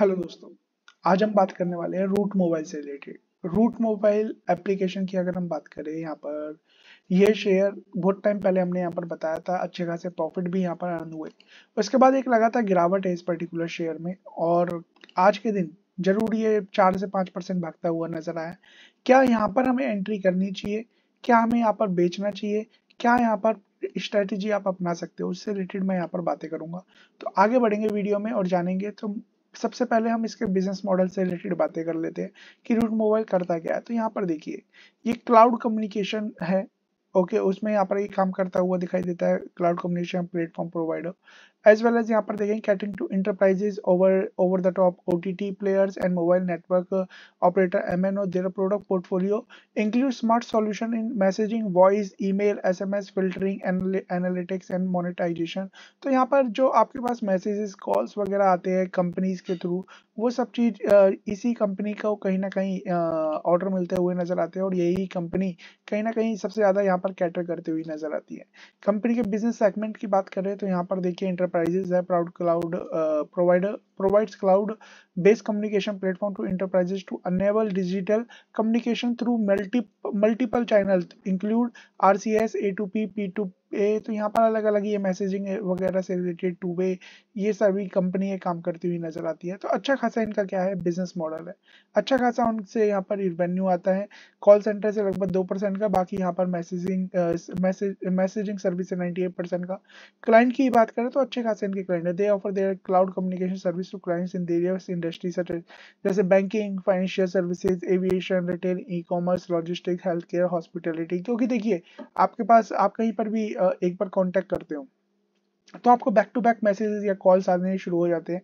Hello दोस्तों, आज हम बात करने वाले हैं रूट मोबाइल से रिलेटेड। रूट मोबाइल एप्लीकेशन की अगर हम बात करें, यहाँ पर ये शेयर बहुत टाइम पहले हमने यहाँ पर बताया था, अच्छे खासे प्रॉफिट भी यहाँ पर अर्न हुए। उसके बाद एक लगातार गिरावट है इस पर्टिकुलर शेयर में और आज के दिन जरूर ये 4 से 5% भागता हुआ नजर आया। क्या यहाँ पर हमें एंट्री करनी चाहिए, क्या हमें यहाँ पर बेचना चाहिए, क्या यहाँ पर स्ट्रेटेजी आप अपना सकते हो, उससे रिलेटेड मैं यहाँ पर बातें करूंगा। तो आगे बढ़ेंगे वीडियो में और जानेंगे। तो सबसे पहले हम इसके बिजनेस मॉडल से रिलेटेड बातें कर लेते हैं कि रूट मोबाइल करता क्या है। तो यहाँ पर देखिए, ये क्लाउड कम्युनिकेशन है, ओके, उसमें यहाँ पर ये काम करता हुआ दिखाई देता है, cloud communication platform provider. As well as यहाँ पर देखें, catering to enterprises over the top OTT players and mobile network operator MNO. Their product portfolio include smart solution in messaging, voice, email, SMS, filtering, analytics and monetisation. तो यहाँ पर जो आपके पास messages, calls वगैरह आते हैं कंपनीज के through, वो सब चीज इसी कंपनी को कहीं ना कहीं ऑर्डर मिलते हुए नजर आते हैं और यही कंपनी कहीं ना कहीं सबसे ज्यादा यहाँ पर कैटर करते हुए नजर आती है। कंपनी के बिजनेस सेगमेंट की बात करें तो यहाँ पर देखिए, एंटरप्राइजेज है, proud cloud provider provides cloud-based communication platform to enterprises to enable digital communication through multiple channels, include RCS, A2P, P2P। तो यहाँ पर अलग अलग ये मैसेजिंग वगैरह से रिलेटेड टू वे ये सभी कंपनियां काम करती हुई नजर आती है। तो अच्छा खासा इनका क्या है, बिजनेस मॉडल है, अच्छा खासा उनसे यहाँ पर रिवेन्यू आता है। कॉल सेंटर से लगभग 2% का, बाकी यहाँ पर मैसेजिंग सर्विस से 98% का। क्लाइंट की बात करें तो अच्छे खासे इनके क्लाइंट है। They offer their cloud communication service to clients in various industries such as जैसे banking, financial services, aviation, retail, e-commerce, logistics, healthcare, hospitality। क्योंकि देखिए, आपके पास आप कहीं पर भी एक बार कांटेक्ट करते हो तो आपको बैक टू बैक मैसेजेस या कॉल्स आने शुरू हो जाते हैं,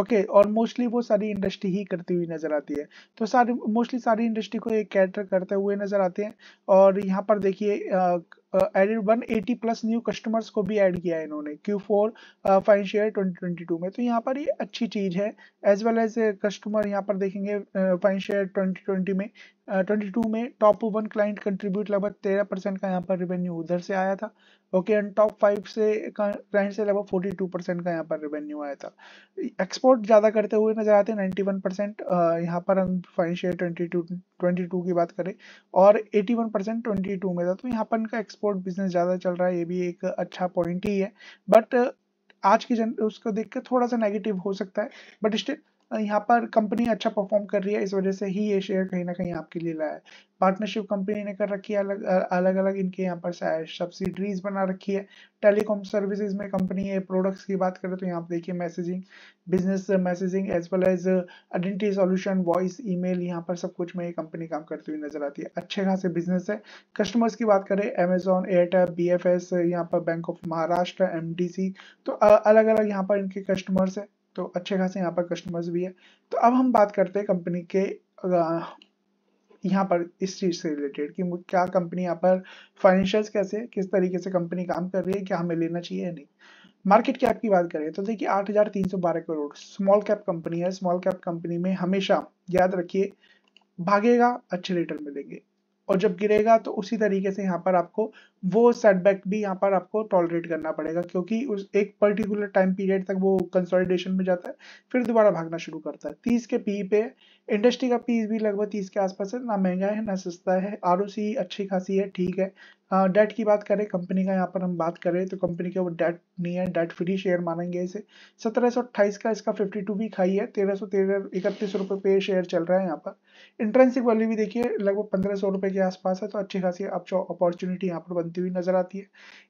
ओके, और मोस्टली वो सारी इंडस्ट्री ही करती हुई नजर आती है। तो मोस्टली सारी इंडस्ट्री को एक कैटर करते हुए नजर आते हैं। और यहाँ पर देखिए, एडेड 180+ न्यू कस्टमर्स को भी ऐड किया है इन्होंने Q4 फाइनेंशियल 2022 में। तो यहाँ पर ये अच्छी चीज है। एज वेल एज कस्टमर यहाँ पर देखेंगे, फाइनेंशियल 2022 में टॉप 1 क्लाइंट कंट्रीब्यूट लगभग 13% का यहाँ पर रेवेन्यू उधर से आया था, ओके, एंड टॉप 5 से क्लाइंट से लगभग 42% का यहाँ पर रेवेन्यू आया था। एक्सपोर्ट ज्यादा करते हुए नजर आते हैं, 91% यहाँ पर हम फाइनेंशियल 2022 की बात करें, और 81% 2022 में था। तो यहाँ पर इनका एक्सपोर्ट बिजनेस ज्यादा चल रहा है, ये भी एक अच्छा पॉइंट ही है। बट आज की जन उसको देख के थोड़ा सा नेगेटिव हो सकता है, बट स्टिल यहाँ पर कंपनी अच्छा परफॉर्म कर रही है, इस वजह से ही ये शेयर कहीं ना कहीं आपके लिए लाया है। पार्टनरशिप कंपनी ने कर रखी है, अलग अलग इनके यहाँ पर सब्सिडरीज बना रखी है। टेलीकॉम सर्विसेज में कंपनी है। प्रोडक्ट्स की बात करें तो यहाँ पर देखिए, messaging, business messaging, as well as identity solution, voice, email, यहाँ पर सब कुछ में ये कंपनी काम करती हुई नजर आती है। अच्छे खासे बिजनेस है। कस्टमर्स की बात करें, अमेजॉन, एयरटेल, BFS, यहाँ पर बैंक ऑफ महाराष्ट्र, MDC, तो अलग अलग यहाँ पर इनके कस्टमर्स है। तो अच्छे खासे यहाँ पर कस्टमर्स भी है। तो अब हम बात करते हैं कंपनी के यहाँ पर इस चीज से रिलेटेड कि क्या कंपनी यहाँ पर फाइनेंशियल्स कैसे, किस तरीके से कंपनी काम कर रही है, क्या हमें लेना चाहिए या नहीं। मार्केट कैप की बात करें तो देखिए, 8,312 करोड़, स्मॉल कैप कंपनी है। स्मॉल कैप कंपनी में हमेशा याद रखिए, भागेगा अच्छे रिटर्न मिलेंगे और जब गिरेगा तो उसी तरीके से यहाँ पर आपको वो सेटबैक भी यहाँ पर आपको टॉलरेट करना पड़ेगा, क्योंकि उस एक पर्टिकुलर टाइम पीरियड तक वो कंसोलिडेशन में जाता है, फिर दोबारा भागना शुरू करता है। 30 के पीई पे, इंडस्ट्री का पीई भी लगभग 30 के आसपास है, ना महंगा है ना सस्ता है। ROCE अच्छी खासी है, ठीक है। डेट की बात करें कंपनी का, यहाँ पर हम बात करें तो कंपनी के वो डेट नहीं है, डेट फ्री शेयर मानेंगे इसे। 1728 का इसका 52 वीक हाई है, 1331 रुपए पे शेयर चल रहा है। यहाँ पर इंट्रेंसिक वैल्यू भी देखिए लगभग 1500 रुपए के आसपास है, तो अच्छी खासी अपॉर्चुनिटी यहाँ पर बनती हुई नजर आती है।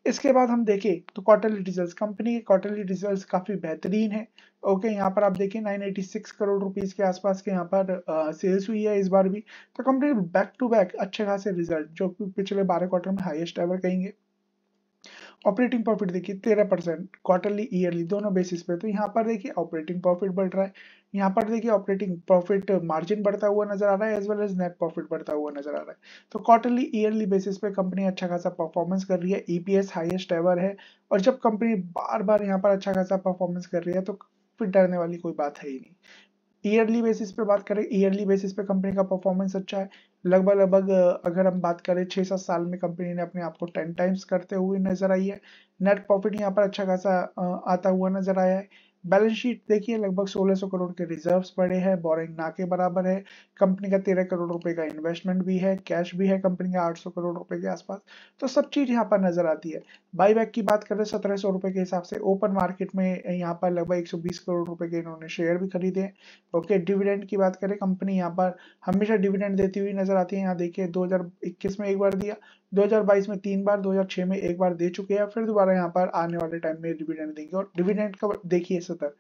इसके बाद हम देखें तो क्वार्टरली रिजल्ट, कंपनी के क्वार्टरली रिजल्ट काफी बेहतरीन है, ओके। यहाँ पर आप देखिए 986 करोड़ रुपीस के आसपास के यहाँ पर सेल्स हुई है इस बार भी। तो कंपनी बैक टू बैक अच्छे खासे रिजल्ट, जो कि पिछले 12 क्वार्टर में हाईएस्ट एवर कहेंगे। ऑपरेटिंग प्रॉफिट देखिए 13%, क्वार्टरली ईयरली दोनों बेसिस पे। तो यहाँ पर देखिए ऑपरेटिंग प्रॉफिट बढ़ रहा है, यहाँ पर देखिए ऑपरेटिंग प्रॉफिट मार्जिन बढ़ता हुआ नजर आ रहा है, as well as net profit बढ़ता हुआ नजर आ रहा है। तो क्वार्टरली ईयरली बेसिस पे कंपनी अच्छा खासा परफॉर्मेंस कर रही है। EPS हाईएस्ट एवर है, और जब कंपनी बार बार यहाँ पर अच्छा खासा परफॉर्मेंस कर रही है तो फिर डरने वाली कोई बात है ही नहीं। ईयरली बेसिस पे बात करें, ईयरली बेसिस पे कंपनी का परफॉर्मेंस अच्छा है। लगभग अगर हम बात करें 6-7 साल में कंपनी ने अपने आप को 10 टाइम्स करते हुए नजर आई है। नेट प्रॉफिट यहाँ पर अच्छा खासा आता हुआ नजर आया है। बैलेंस शीट देखिए, लगभग 1600 करोड़ के रिजर्व्स पड़े हैं, बोरिंग ना के बराबर है। कंपनी का 13 करोड़ रुपए का इन्वेस्टमेंट भी है, कैश भी है कंपनी का 800 करोड़ रुपए के आसपास। तो सब चीज यहाँ पर नजर आती है। बाईबैक की बात करें 1700 रुपए के हिसाब से ओपन मार्केट में यहाँ पर लगभग 120 करोड़ रुपए के इन्होंने शेयर भी खरीदे। ओके, डिविडेंड की बात करें, कंपनी यहाँ पर हमेशा डिविडेंड देती हुई नजर आती है। यहाँ देखिए 2021 में एक बार दिया, 2022 में 3 बार, 2006 में 1 बार दे चुके हैं, फिर दोबारा यहाँ पर आने वाले टाइम में डिविडेंड देंगे। और डिविडेंड का देखिए 70,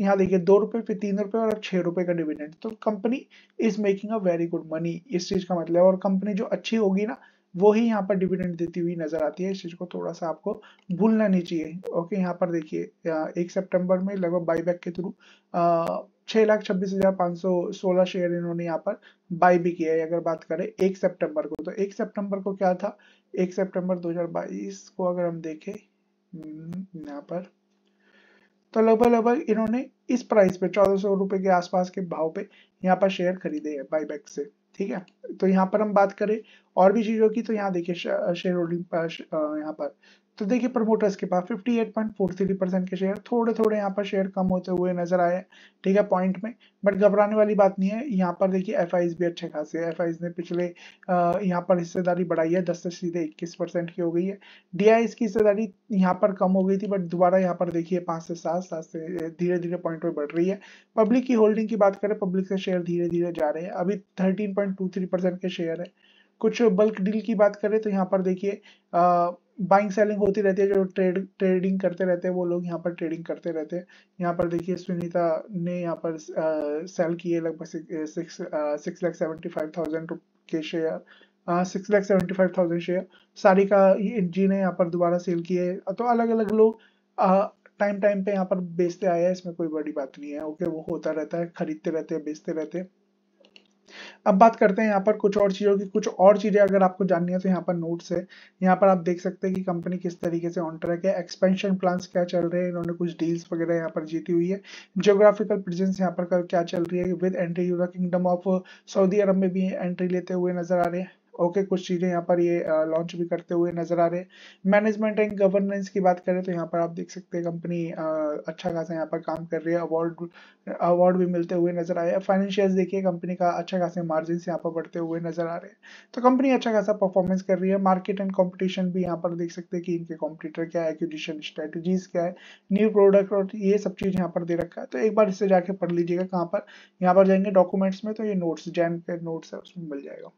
यहाँ देखिए 2 रुपए, फिर 3 रुपए और अब 6 रुपए का डिविडेंड। तो company is making a very good money, इस चीज का मतलब। और कंपनी जो अच्छी होगी ना वो ही यहाँ पर डिविडेंड देती हुई नजर आती है। इस चीज को थोड़ा सा आपको भूलना नहीं चाहिए। ओके, यहाँ पर देखिए 1 सितंबर में लगभग बाईबैक के थ्रू 6,26,516 शेयर इन्होंने यहाँ पर बाई भी किया है। अगर बात करें 1 सितंबर को, तो 1 सितंबर को क्या था, 1 सितंबर 2022 को अगर हम देखें यहाँ पर, तो लगभग इन्होंने इस प्राइस पे 1400 रुपए के आसपास के भाव पे यहाँ पर शेयर खरीदे हैं बाईबैक से। ठीक है, तो यहाँ पर हम बात करें और भी चीजों की, तो यहाँ देखिए शेयर होल्डिंग पर यहाँ पर तो देखिए प्रमोटर्स के पास 58.43% के शेयर, थोड़े यहाँ पर शेयर कम होते हुए नजर आए। ठीक है, पॉइंट में, बट घबराने वाली बात नहीं है। यहाँ पर देखिए एफआईज भी अच्छे खासे है। एफआईज ने पिछले यहाँ पर हिस्सेदारी बढ़ाई है, 10 से सीधे 21% की हो गई है। डीआईज की हिस्सेदारी यहाँ पर कम हो गई थी, बट दोबारा यहाँ पर देखिए 5 से 7 से धीरे धीरे पॉइंट में बढ़ रही है। पब्लिक की होल्डिंग की बात करें, पब्लिक से शेयर धीरे धीरे जा रहे हैं, अभी 13.23% के शेयर है। कुछ बल्क डील की बात करें तो यहाँ पर देखिए बाइंग सेलिंग होती रहती है, जो ट्रेडिंग करते रहते हैं वो लोग यहाँ पर ट्रेडिंग करते रहते हैं। यहाँ पर देखिए सुनीता ने यहाँ पर सेल किए लगभग 6,75,000 के शेयर, 6,75,000 शेयर। सारिका जी ने यहाँ पर दोबारा सेल किए। तो अलग अलग लोग टाइम पे यहाँ पर बेचते आए हैं, इसमें कोई बड़ी बात नहीं है। ओके, वो होता रहता है, खरीदते रहते हैं, बेचते रहते हैं। अब बात करते हैं यहाँ पर कुछ और चीजों की। कुछ और चीजें अगर आपको जाननी है तो यहाँ पर नोट्स है, यहाँ पर आप देख सकते हैं कि कंपनी किस तरीके से ऑन ट्रैक है, एक्सपेंशन प्लान्स क्या चल रहे हैं, इन्होंने कुछ डील्स वगैरह यहाँ पर जीती हुई है, ज्योग्राफिकल प्रेजेंस यहाँ पर क्या चल रही है, with entry euro kingdom of Saudi अरब में भी एंट्री लेते हुए नजर आ रहे हैं। ओके, कुछ चीजें यहाँ पर ये लॉन्च भी करते हुए नजर आ रहे हैं। मैनेजमेंट एंड गवर्नेंस की बात करें तो यहाँ पर आप देख सकते हैं कंपनी अच्छा खासा यहाँ पर काम कर रही है, अवार्ड भी मिलते हुए नजर आए। फाइनेंशियल्स देखिए कंपनी का अच्छा खासा, मार्जिन यहाँ पर बढ़ते हुए नजर आ रहे हैं, तो कंपनी अच्छा खासा परफॉर्मेंस कर रही है। मार्केट एंड कॉम्पिटिशन भी यहाँ पर देख सकते हैं कि इनके कॉम्पिटिटर क्या है, एक्विजिशन स्ट्रेटेजीज क्या है, न्यू प्रोडक्ट, और ये सब चीज यहाँ पर दे रखा है। तो एक बार इससे जाके पढ़ लीजिएगा, कहाँ पर यहाँ पर जाएंगे डॉक्यूमेंट्स में, तो ये नोट्स जैन के नोट्स है उसमें मिल जाएगा।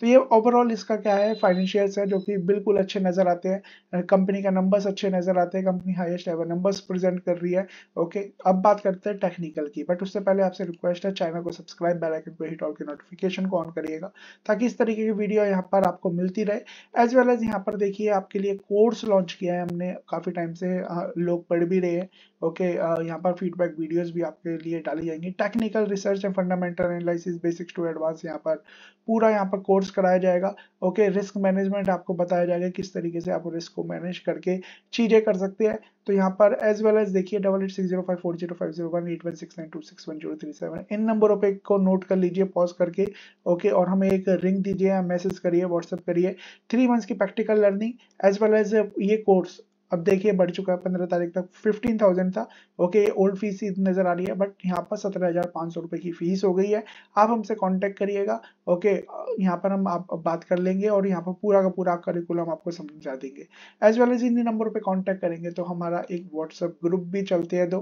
तो ये ओवरऑल इसका क्या है, फाइनेंशियल्स है जो कि बिल्कुल अच्छे नजर आते हैं, कंपनी का नंबर्स अच्छे नजर आते हैं, company highest level numbers present कर रही है। ओके, अब बात करते हैं टेक्निकल की, बट उससे पहले आपसे रिक्वेस्ट है चैनल को सब्सक्राइब, बेल आइकन पर हिट ऑल के नोटिफिकेशन को ऑन करिएगा, ताकि इस तरीके की वीडियो यहाँ पर आपको मिलती रहे। एज वेल एज यहाँ पर देखिए आपके लिए कोर्स लॉन्च किया है हमने, काफी टाइम से लोग पढ़ भी रहे हैं। ओके, यहाँ पर फीडबैक वीडियोस भी आपके लिए डाली जाएंगी। Technical research and fundamental analysis, basics to advance, यहाँ पर पूरा यहाँ पर कोर्स कराया जाएगा। ओके, रिस्क मैनेजमेंट आपको बताया जाएगा किस तरीके से आप रिस्क को मैनेज करके चीजें कर सकते हैं। तो यहाँ पर एज वेल एज देखिए 88605405018169261037 इन नंबरों पे को नोट कर लीजिए पॉज करके। ओके, और हमें एक रिंग दीजिए या मैसेज करिए, व्हाट्सएप करिए। 3 मंथ्स की practical learning as well as ये कोर्स अब देखिए बढ़ चुका है, 15 तारीख तक 15,000 था। ओके, ओल्ड फीस नजर आ रही है, बट यहाँ पर 17,500 रुपए की फीस हो गई है। आप हमसे कांटेक्ट करिएगा। ओके, यहाँ पर हम आप बात कर लेंगे और यहाँ पर पूरा का पूरा करिकुलम आपको समझा देंगे। एज वेल एज इन्हीं नंबर पे कांटेक्ट करेंगे तो हमारा एक व्हाट्सएप ग्रुप भी चलते हैं 2।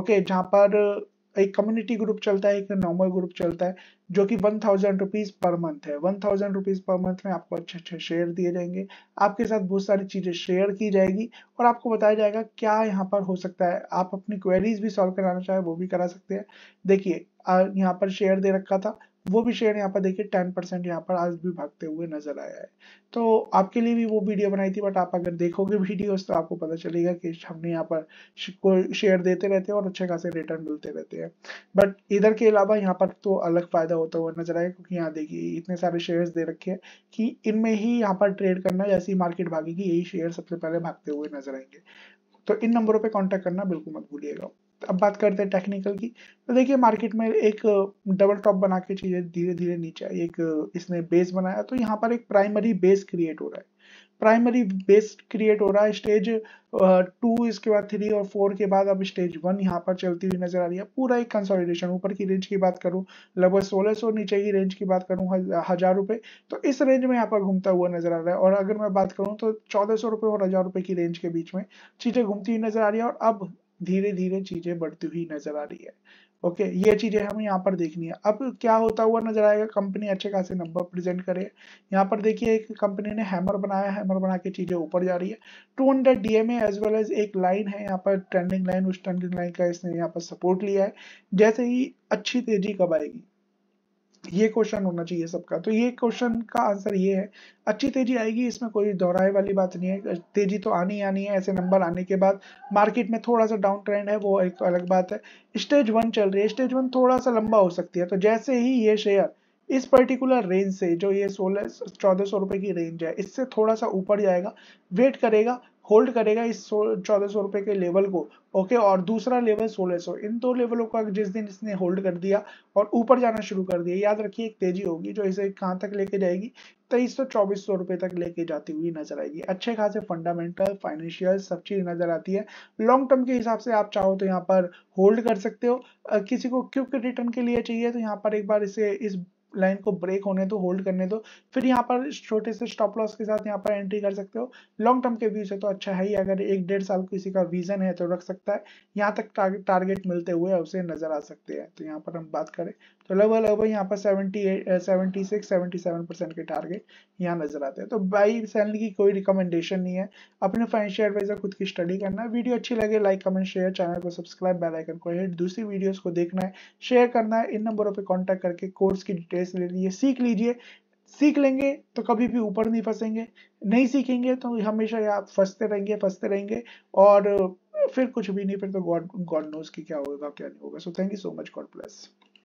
ओके, जहाँ पर एक कम्युनिटी ग्रुप चलता है, एक नॉर्मल ग्रुप चलता है, जो कि 1000 रुपीज पर मंथ है। 1000 रुपीज पर मंथ में आपको अच्छे अच्छे शेयर दिए जाएंगे, आपके साथ बहुत सारी चीजें शेयर की जाएगी और आपको बताया जाएगा क्या यहाँ पर हो सकता है। आप अपनी क्वेरीज भी सॉल्व कराना चाहे वो भी करा सकते हैं। देखिए यहाँ पर शेयर दे रखा था, वो भी शेयर यहाँ पर देखिए 10% यहाँ पर आज भी भागते हुए नजर आया है। तो आपके लिए भी वो वीडियो बनाई थी, बट आप अगर देखोगे वीडियोस तो आपको पता चलेगा कि हमने यहाँ पर शेयर देते रहते हैं और अच्छे खासे रिटर्न मिलते रहते हैं। बट इधर के अलावा यहाँ पर तो अलग फायदा होता हुआ नजर आएगा, क्योंकि यहाँ देखिए इतने सारे शेयर्स दे रखे हैं कि इनमें ही यहाँ पर ट्रेड करना, जैसे ही मार्केट भागेगी यही शेयर सबसे पहले भागते हुए नजर आएंगे। तो इन नंबरों पर कॉन्टेक्ट करना बिल्कुल मत भूलिएगा। अब बात करते हैं टेक्निकल की, तो देखिए मार्केट में एक डबल टॉप बना के चीजें धीरे धीरे नीचे आई, एक इसने बेस बनाया, तो यहाँ पर एक प्राइमरी बेस क्रिएट हो रहा है। प्राइमरी बेस क्रिएट हो रहा है। स्टेज 2 इसके बाद 3 और 4 के बाद अब स्टेज 1 यहाँ पर चलती हुई नजर आ रही है। पूरा एक कंसोलिडेशन, ऊपर की रेंज की बात करूँ लगभग 1600, नीचे की रेंज की बात करूँ 1000 रुपए, तो इस रेंज में यहाँ पर घूमता हुआ नजर आ रहा है। और अगर मैं बात करूँ तो 1400 रुपए और 1000 रुपए की रेंज के बीच में चीजें घूमती हुई नजर आ रही है और अब धीरे धीरे चीजें बढ़ती हुई नजर आ रही है। ओके, ये चीजें हमें यहाँ पर देखनी है। अब क्या होता हुआ नजर आएगा, कंपनी अच्छे खासे नंबर प्रेजेंट करे। यहाँ पर देखिए एक कंपनी ने हैमर बनाया, हैमर बना के चीजें ऊपर जा रही है। 200 DMA एज वेल एज एक लाइन है यहाँ पर ट्रेंडिंग लाइन, उस ट्रेंडिंग लाइन का इसने यहाँ पर सपोर्ट लिया है। जैसे ही अच्छी तेजी कब आएगी ये क्वेश्चन होना चाहिए सबका, तो ये क्वेश्चन का आंसर ये है, अच्छी तेजी आएगी, इसमें कोई दोहराए वाली बात नहीं है। तेजी तो आनी आनी है। ऐसे नंबर आने के बाद मार्केट में थोड़ा सा डाउन ट्रेंड है, वो एक अलग बात है। स्टेज 1 चल रही है, स्टेज 1 थोड़ा सा लंबा हो सकती है। तो जैसे ही ये शेयर इस पर्टिकुलर रेंज से, जो ये 1400 रुपए की रेंज है, इससे थोड़ा सा ऊपर जाएगा, वेट करेगा, होल्ड करेगा इस 1400 रुपए के लेवल को। ओके, और दूसरा लेवल 1600, इन 2 लेवलों का जिस दिन इसने होल्ड कर दिया और ऊपर जाना शुरू कर दिया, याद रखिए एक तेजी होगी जो इसे कहाँ तक लेके जाएगी, 2300-2400 रुपए तक लेके जाती हुई नजर आएगी। अच्छे खासे फंडामेंटल, फाइनेंशियल सब चीज नजर आती है। लॉन्ग टर्म के हिसाब से आप चाहो तो यहाँ पर होल्ड कर सकते हो। किसी को क्विक रिटर्न के लिए चाहिए तो यहाँ पर एक बार इसे इस लाइन को ब्रेक होने दो, होल्ड करने दो, फिर यहाँ पर छोटे से स्टॉप लॉस के साथ यहाँ पर एंट्री कर सकते हो। लॉन्ग टर्म के व्यू से तो अच्छा है ही, अगर 1-1.5 साल किसी का विजन है तो रख सकता है, यहाँ तक टारगेट मिलते हुए उसे नजर आ सकते हैं। तो यहाँ पर हम बात करें तो लगभग यहाँ पर 76-77% के टारगेट यहाँ नजर आते हैं। तो बाई सेल की कोई रिकमेंडेशन नहीं है, अपने फाइनेंशियल एडवाइजर खुद की स्टडी करना है। वीडियो अच्छी लगे लाइक, कमेंट, शेयर, चैनल को सब्सक्राइब, बेल आइकन को हिट, दूसरी वीडियोस को देखना है, शेयर करना है, इन नंबरों पर कॉन्टैक्ट करके कोर्स की डिटेल्स ले लीजिए, सीख लीजिए। सीख लेंगे तो कभी भी ऊपर नहीं फंसेंगे, नहीं सीखेंगे तो हमेशा आप फंसते रहेंगे और फिर कुछ भी नहीं, फिर तो गॉड नोज कि क्या होगा क्या नहीं होगा। So thank you so much, God bless.